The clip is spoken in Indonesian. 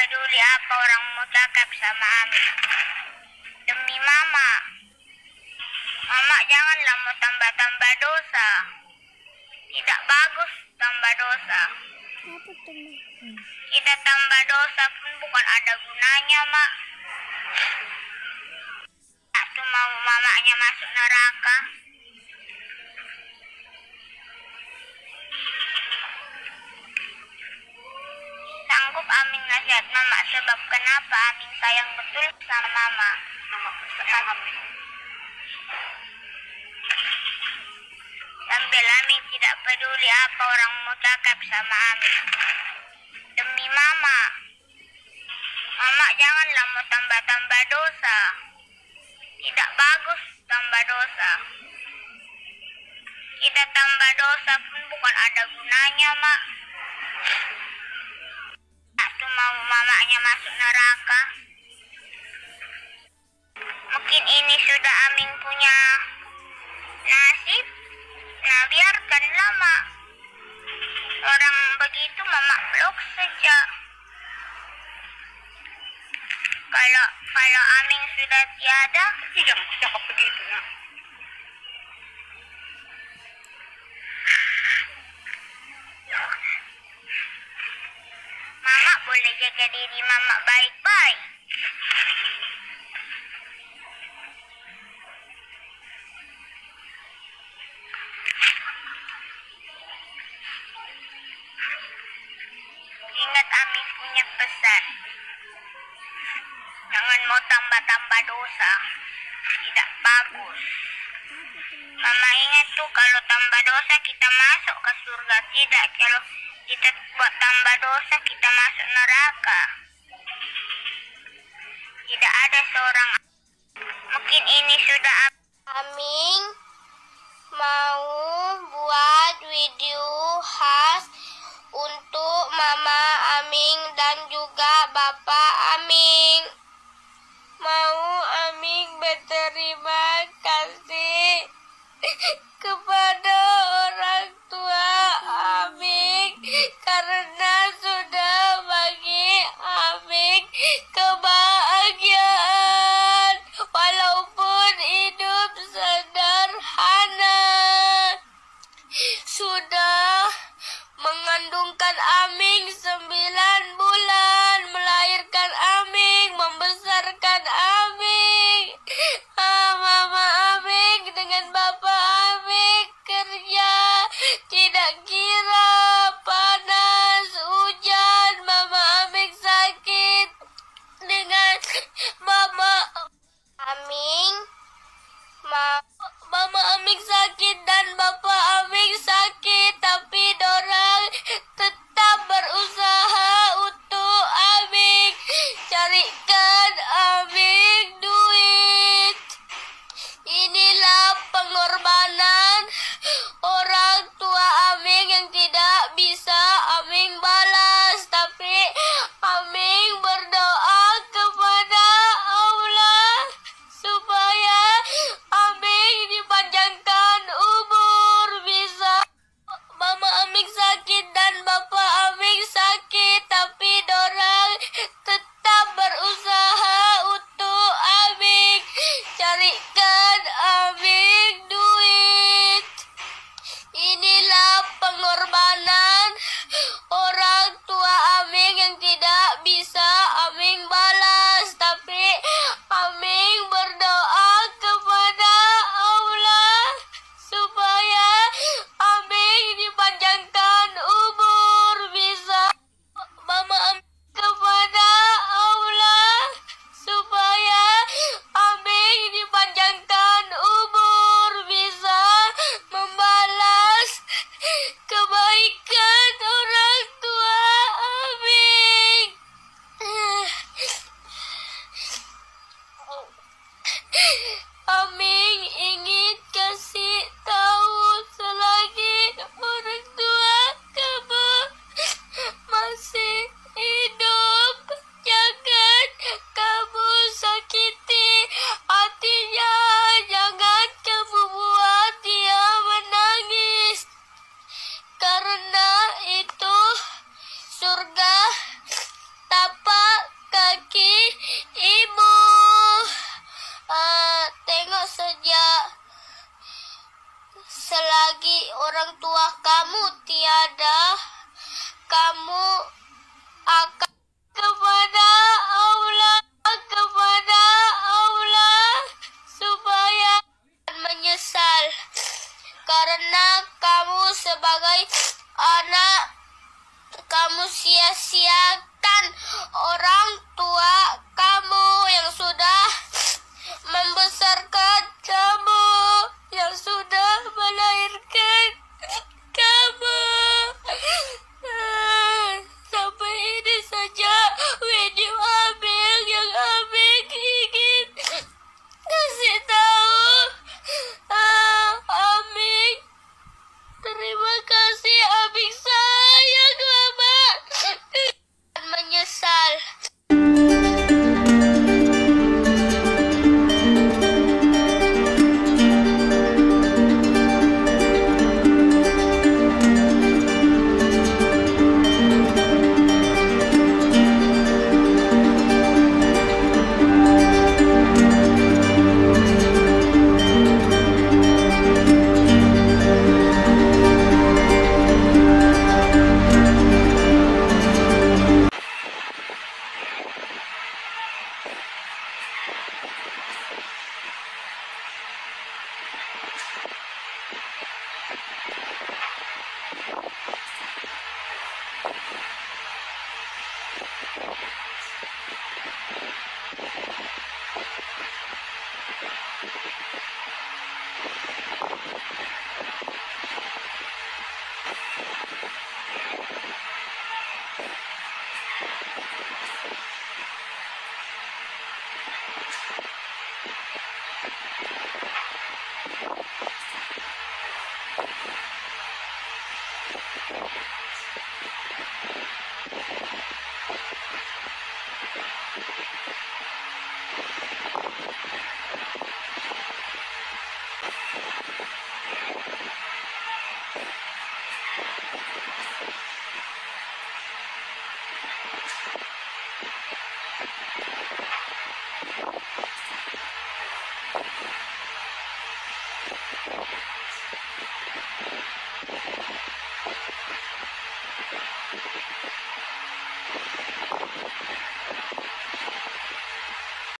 peduli apa orang mau cakap sama Aming. Demi Mama, Mama janganlah mau tambah-tambah dosa. Tidak bagus tambah dosa. Kita tambah dosa pun bukan ada gunanya, Mak. Aku mau mamanya masuk neraka. Sanggup Aming nasihat Mama sebab kenapa Aming sayang betul sama Mama. Mama sayang Aming. Sambil Aming tidak peduli apa orang mau cakap sama Aming. Demi Mama, Mama janganlah mau tambah-tambah dosa. Tidak bagus tambah dosa. Kita tambah dosa pun bukan ada gunanya, Mak. Aku mau mamanya masuk neraka. Mungkin ini sudah Aming punya nasib. Nah, biarkanlah, Mak. Orang begitu Mama blok saja. Kalau Aming sudah tiada, tidak cakap begitu, Nak. Mama boleh jaga diri Mama baik-baik. Ingat Aming punya pesan. Jangan mau tambah-tambah dosa. Tidak bagus. Mama ingat tuh, kalau tambah dosa kita masuk ke surga. Tidak, kalau kita buat tambah dosa kita masuk neraka. Tidak ada seorang. Mungkin ini sudah Aming mau buat video khas untuk Mama Aming dan juga Bapak Aming. Mau Aming berterima kasih kepada orang tua Aming karena sudah bagi Aming kebahagiaan walaupun hidup sederhana. Sudah mengandungkan Aming 9 bulan, melahirkan Aming, membesarkan Aming. Mama Aming dengan Bapak Aming kerja tidak kira panas hujan. Mama Aming sakit dengan Mama Aming. Mama Aming sakit dan Bapak Aming sakit, tapi dorang tetap berusaha untuk Aming, carikan Aming duit. Inilah pengorbanan orang tua Aming yang tidak bisa Aming balas, tapi Aming berdoa kepada Allah supaya Aming dipanjangkan umur, bisa. Mama Aming sakit dan Bapak Aming sakit, tapi dorang tetap berusaha untuk Aming, carikan Aming duit. Inilah pengorbanan orang tua Aming yang tidak bisa Aming balas, tapi Aming berdoa kepada Allah supaya Aming dipanjangkan umur, bisa. Mama Aming kepada Allah supaya Aming dipanjangkan umur, bisa membalas kebaikan orang tua Aming. Aming ingin kasih tahu selagi orang tua kamu masih hidup, jangan kamu sakiti hatinya, jangan kamu buat dia menangis, karena sia-siakan orang tua kamu yang sudah membesarkan kamu, yang sudah melahirkan kamu. Sampai ini saja video Aming yang Aming ingin kasih tahu. Aming, terima kasih Aming sayang Mama. Menyesal.